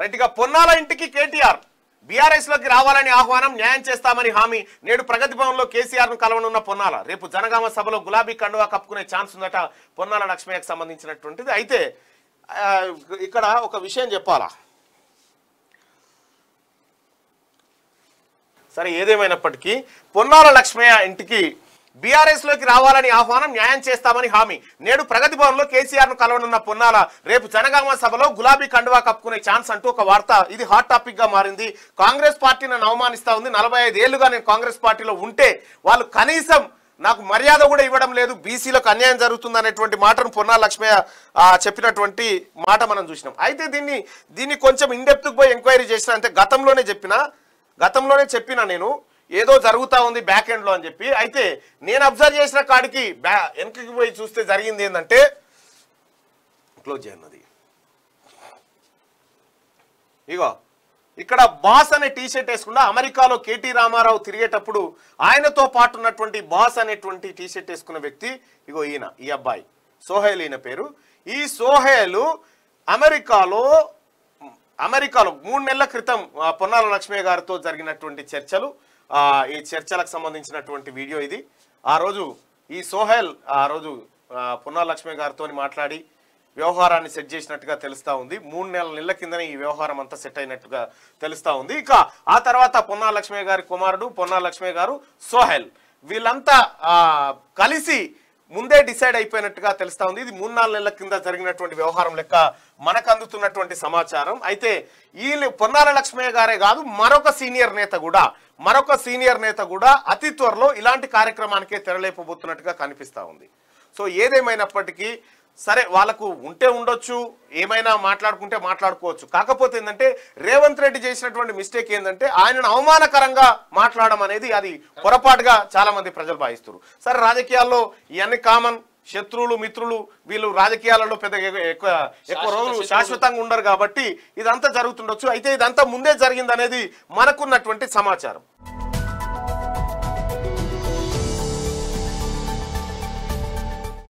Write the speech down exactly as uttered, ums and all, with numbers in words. Right గా పొన్నాల ఇంటికి KTR BRS లోకి రావాలని ఆహ్వానం, న్యాయం చేస్తామని హామీ. నేడు ప్రగతి భవన్లో కేసీఆర్ ను కలవనున్న పొన్నాల. రేపు జనగామ సభలో గులాబీ కండువా కప్పుకునే ఛాన్స్ ఉందట పొన్నాల లక్ష్మయ్యకు సంబంధించినటువంటిది. అయితే ఇక్కడ ఒక విషయం చెప్పాలా, సరే ఏదేమైనప్పటికీ పొన్నాల లక్ష్మయ్య ఇంటికి బీఆర్ఎస్ లోకి రావాలని ఆహ్వానం, న్యాయం చేస్తామని హామీ. నేడు ప్రగతి భవన్లో కేసీఆర్ ను కలవనున్న పొన్నాల. రేపు జనగామ సభలో గులాబీ కండువా కప్పుకునే ఛాన్స్ అంటూ ఒక వార్త. ఇది హాట్ టాపిక్ గా మారింది. కాంగ్రెస్ పార్టీని అవమానిస్తా ఉంది. నలభై ఐదు ఏళ్లుగా నేను కాంగ్రెస్ పార్టీలో ఉంటే వాళ్ళు కనీసం నాకు మర్యాద కూడా ఇవ్వడం లేదు, బీసీలకు అన్యాయం జరుగుతుంది అనేటువంటి మాటను పొన్నాల లక్ష్మయ్య చెప్పినటువంటి మాట మనం చూసినాం. అయితే దీన్ని దీన్ని కొంచెం ఇండెప్త్కి పోయి ఎంక్వైరీ చేసిన, అంటే గతంలోనే చెప్పిన గతంలోనే చెప్పిన నేను ఏదో జరుగుతూ ఉంది బ్యాక్ ఎండ్లో అని చెప్పి. అయితే నేను అబ్జర్వ్ చేసిన కాడికి బ్యా వెనక్కి పోయి చూస్తే జరిగింది ఏంటంటే, క్లోజ్ చేయన్నది ఇగో ఇక్కడ బాస్ అనే టీ షర్ట్ వేసుకున్నా. అమెరికాలో కేటీ రామారావు తిరిగేటప్పుడు ఆయనతో పాటు ఉన్నటువంటి బాస్ అనేటువంటి టీ షర్ట్ వేసుకున్న వ్యక్తి ఇగో ఈయన, ఈ అబ్బాయి సోహెల్ ఈయన పేరు. ఈ సోహెల్ అమెరికాలో అమెరికాలో మూడు నెలల క్రితం పొన్నాల లక్ష్మయ్య గారితో జరిగినటువంటి చర్చలు, ఈ చర్చలకు సంబంధించినటువంటి వీడియో ఇది. ఆ రోజు ఈ సోహెల్ ఆ రోజు పొన్నాల లక్ష్మయ్య గారితో మాట్లాడి వ్యవహారాన్ని సెట్ చేసినట్టుగా తెలుస్తూ ఉంది. మూడు నెలల నెలల కిందనే ఈ వ్యవహారం అంతా సెట్ అయినట్టుగా తెలుస్తూ ఉంది. ఇక ఆ తర్వాత పొన్నాల లక్ష్మయ్య గారి కుమారుడు, పొన్నాల లక్ష్మయ్య గారు, సోహెల్ వీళ్ళంతా కలిసి ముందే డిసైడ్ అయిపోయినట్టుగా తెలుస్తూ ఉంది. ఇది మూడు నాలుగు నెలల కింద జరిగినటువంటి వ్యవహారం లెక్క మనకు అందుతున్నటువంటి సమాచారం. అయితే ఈ పొన్నాల లక్ష్మయ్య గారే కాదు, మరొక సీనియర్ నేత కూడా మరొక సీనియర్ నేత కూడా అతి త్వరలో ఇలాంటి కార్యక్రమానికే తెరలేపబోతున్నట్టుగా కనిపిస్తూ ఉంది. సో ఏదేమైనప్పటికీ సరే, వాళ్ళకు ఉంటే ఉండొచ్చు, ఏమైనా మాట్లాడుకుంటే మాట్లాడుకోవచ్చు. కాకపోతే ఏంటంటే రేవంత్ రెడ్డి చేసినటువంటి మిస్టేక్ ఏంటంటే ఆయనను అవమానకరంగా మాట్లాడడం అనేది, అది పొరపాటుగా చాలా మంది ప్రజలు భావిస్తారు. సరే రాజకీయాల్లో ఇవన్నీ కామన్, శత్రువులు మిత్రులు వీళ్ళు రాజకీయాలలో పెద్ద ఎక్కువ ఎక్కువ రోజులు శాశ్వతంగా ఉండరు కాబట్టి ఇదంతా జరుగుతుండొచ్చు. అయితే ఇదంతా ముందే జరిగిందనేది మనకున్నటువంటి సమాచారం.